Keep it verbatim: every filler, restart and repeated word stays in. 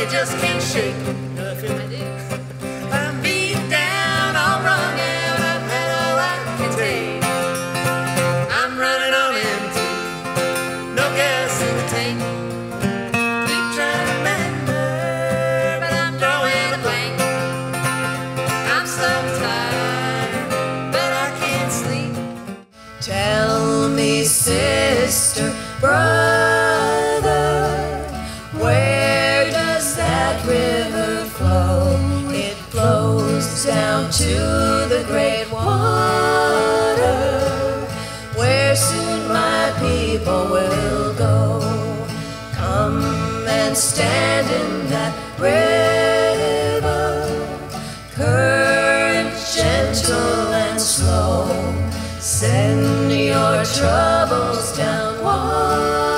you just can't shake. Nothing I do. I'm beat down, all wrong, and I've had all I can take. I'm running on empty, no gas in the tank. Keep trying to remember, but I'm drawing a blank. I'm so tired, but I can't sleep. Tell me, sister, brother, river flow, it flows down to the great water, where soon my people will go. Come and stand in that river, current gentle and slow, send your troubles down water.